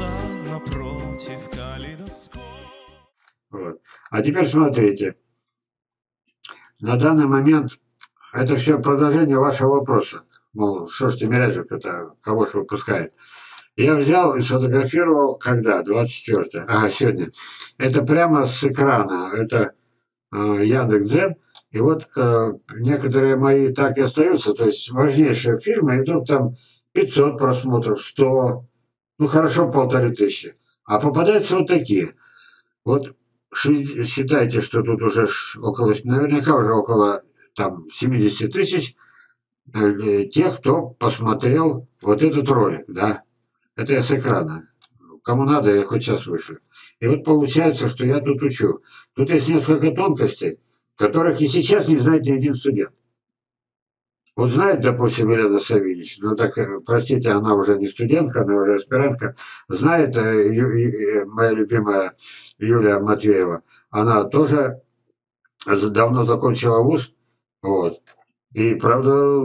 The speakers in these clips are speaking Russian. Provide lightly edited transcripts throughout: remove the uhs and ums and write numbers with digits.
зал напротив калейдоскоп. Вот. А теперь смотрите. На данный момент это все продолжение вашего вопроса. Мол, что ж Тимирязев это, кого ж выпускает? Я взял и сфотографировал, когда? 24-е. Ага, сегодня. Это прямо с экрана. Это Яндекс.Дзен. И вот некоторые мои так и остаются. То есть важнейшие фильмы. И вдруг там 500 просмотров, 100. Ну хорошо, 1500. А попадаются вот такие. Вот считайте, что тут уже около, наверняка уже около там 70 000 тех, кто посмотрел вот этот ролик, да. Это я с экрана. Кому надо, я хоть сейчас вышлю. И вот получается, что я тут учу. Тут есть несколько тонкостей, которых и сейчас не знает ни один студент. Вот знает, допустим, Елена Савинич, ну так, простите, она уже не студентка, она уже аспирантка, знает моя любимая Юлия Матвеева. Она тоже давно закончила вуз, вот. И, правда,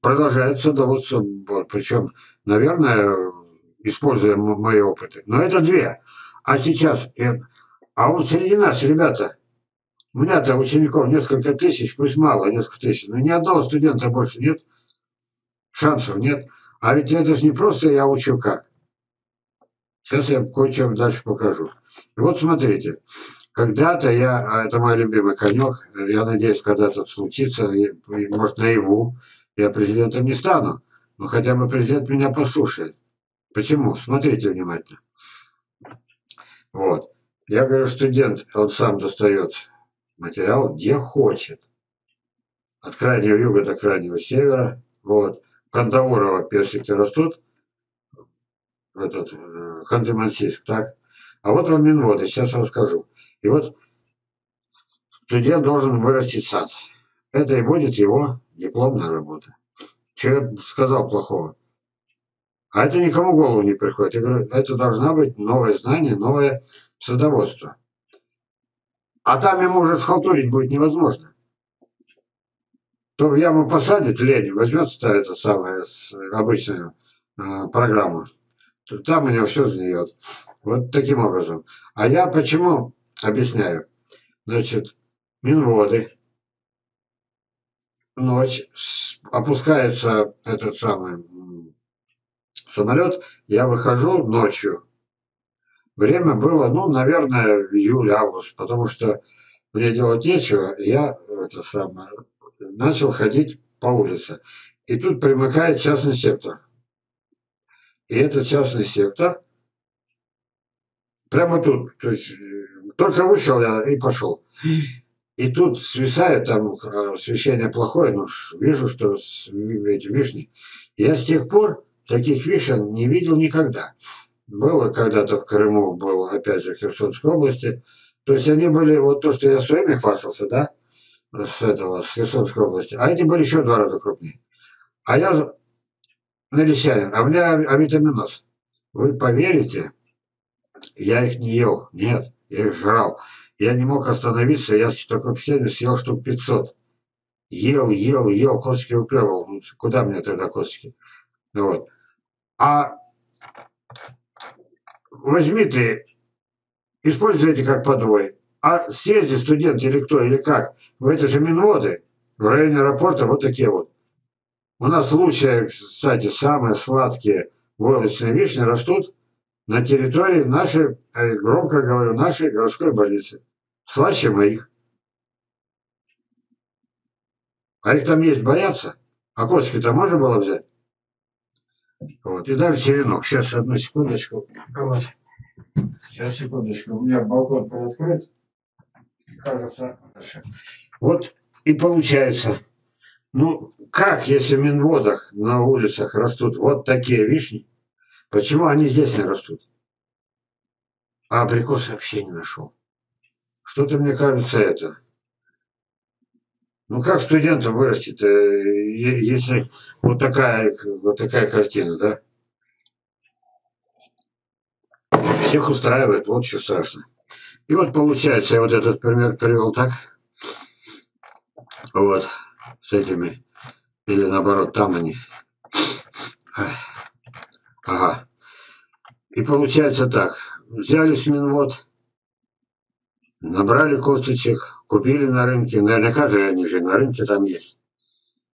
продолжает садоводство, вот. Причем, наверное, используя мои опыты. Но это две. А сейчас... А он среди нас, ребята. У меня-то учеников несколько тысяч, пусть мало, несколько тысяч. Но ни одного студента больше нет. Шансов нет. А ведь это же не просто я учу как. Сейчас я кое-что дальше покажу. И вот смотрите. Когда-то я... Это мой любимый конек. Я надеюсь, когда-то случится. И, может, наяву. Я президентом не стану. Но хотя бы президент меня послушает. Почему? Смотрите внимательно. Вот. Я говорю, студент, он сам достает материал, где хочет. От крайнего юга до крайнего севера. Вот. Кандаурово персики растут. Этот, Ханты-Мансийск, так. А вот вам Минводы, сейчас расскажу. И вот студент должен вырастить сад. Это и будет его дипломная работа. Чего я сказал плохого? А это никому в голову не приходит. Я говорю, это должна быть новое знание, новое садоводство. А там ему уже схалтурить будет невозможно. То в яму посадит, лень, возьмется эту самую обычную программу. Там у него все сгниет. Вот таким образом. А я почему объясняю? Значит, Минводы. Ночь. Опускается этот самый... самолет, я выхожу ночью. Время было, ну, наверное, июль-август, потому что мне делать нечего, и я это самое, начал ходить по улице. И тут примыкает частный сектор. И этот частный сектор прямо тут. То есть, только вышел я и пошел. И тут свисает, там освещение плохое, но вижу, что эти вишни. Я с тех пор таких вишен не видел никогда. Было когда-то в Крыму, было опять же в Херсонской области. То есть они были, вот то, что я своими хвастался, да, с Херсонской области. А эти были еще 2 раза крупнее. А я налисянин, а у меня авитаминоз. Вы поверите, я их не ел, нет, я их жрал. Я не мог остановиться, я с такой псевдой съел штук 500. Ел, косточки выплевывал. Ну, куда мне тогда косточки? Вот. А возьми ты, используйте как подвой. А съезди студент или кто, или как, в эти же Минводы, в районе аэропорта, вот такие вот. У нас лучшие, кстати, самые сладкие войлочные вишни растут на территории нашей, громко говорю, нашей городской больницы. Слаще моих. А их там есть, боятся? А косточки-то можно было взять? Вот, и даже черенок. Сейчас, одну секундочку. Вот. Сейчас, секундочку. У меня балкон полуоткрыт. Кажется, хорошо. Вот и получается. Ну, как, если в Минводах на улицах растут вот такие вишни, почему они здесь не растут? А абрикос вообще не нашел. Что-то, мне кажется, это... Ну, как студентам вырастет, если вот такая картина, да? Всех устраивает, вот что страшно. И вот получается, я вот этот пример привел так. Вот, с этими. Или наоборот, там они. Ага. И получается так. Взяли с Минвод, набрали косточек, купили на рынке. Наверняка же они же на рынке там есть.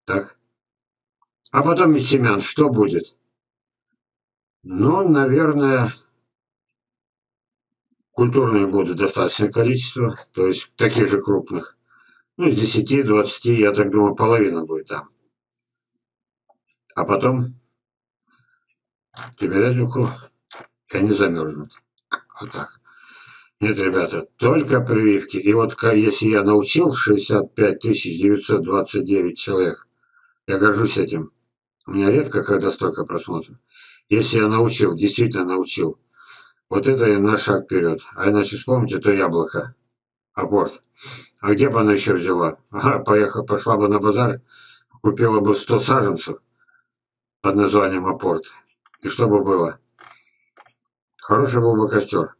Так. А потом из семян что будет? Ну, наверное, культурные будут достаточное количество. То есть таких же крупных. Ну, из 10-20, я так думаю, половина будет там. А потом тимирязевку, и они замерзнут. Вот так. Нет, ребята, только прививки. И вот если я научил 65 929 человек, я горжусь этим. У меня редко когда столько просмотров. Если я научил, действительно научил, вот это и наш шаг вперед. А иначе вспомните то яблоко. Апорт. А где бы она еще взяла? Ага, пошла бы на базар, купила бы 100 саженцев под названием Апорт. И что бы было? Хороший был бы костер.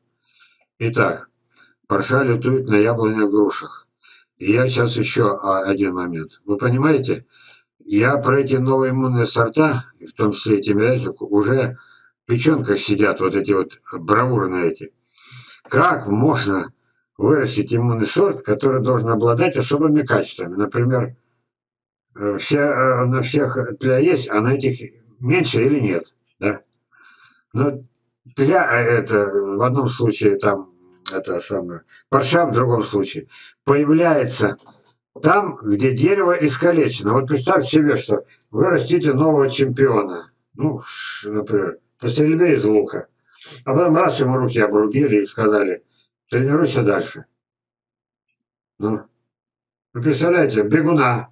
Итак, парша летует на яблонях, грушах. И я сейчас еще один момент. Вы понимаете, я про эти новые иммунные сорта, в том числе и тимирязевку, уже в печенках сидят вот эти вот бравурные эти. Как можно вырастить иммунный сорт, который должен обладать особыми качествами? Например, на всех тля есть, а на этих меньше или нет. Да? Но тля это в одном случае там это самое, парша в другом случае появляется там, где дерево искалечено. Вот представьте себе, что вы растите нового чемпиона. Ну, например, по стрельбе из лука. А потом раз ему руки обрубили и сказали: тренируйся дальше. Ну, вы представляете, бегуна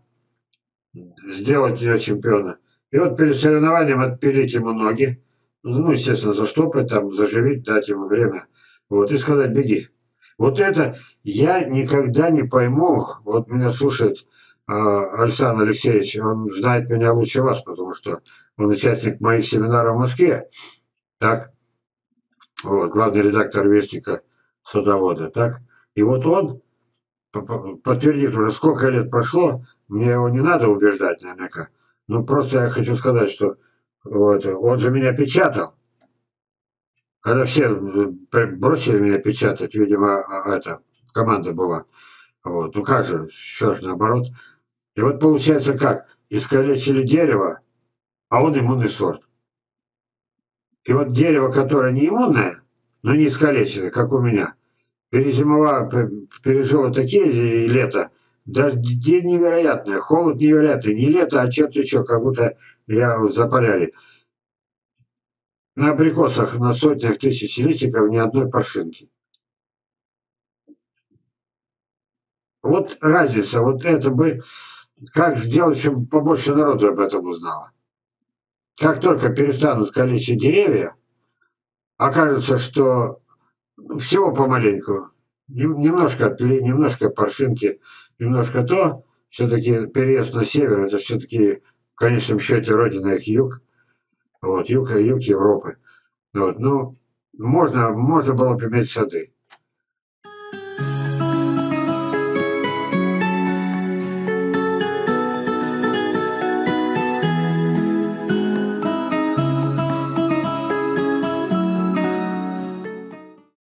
сделать ее чемпиона. И вот перед соревнованием отпилить ему ноги, ну, естественно, заштопать, там, заживить, дать ему время, вот, и сказать: беги. Вот это я никогда не пойму, вот меня слушает Александр Алексеевич, он знает меня лучше вас, потому что он участник моих семинаров в Москве, так, вот, главный редактор Вестника садовода, так, и вот он подтвердит уже, сколько лет прошло, мне его не надо убеждать, наверняка. Ну, просто я хочу сказать, что вот, он же меня печатал. Когда все бросили меня печатать, видимо, это, команда была. Вот. Ну как же, сейчас наоборот. И вот получается как? Искалечили дерево, а он иммунный сорт. И вот дерево, которое не иммунное, но не искалечено, как у меня, пережило такие лета, да, день невероятный, холод невероятный, не лето, а черт и чё, как будто я запаляли. На абрикосах, на сотнях тысяч листиков ни одной паршинки. Вот разница, вот это бы, как сделать, чтобы побольше народу об этом узнало. Как только перестанут калечить деревья, окажется, что всего помаленьку, немножко тли, немножко паршинки, немножко то, все-таки переезд на север, это все-таки в конечном счете родина их юг, вот, юг Европы. Вот, ну, можно было бы иметь сады.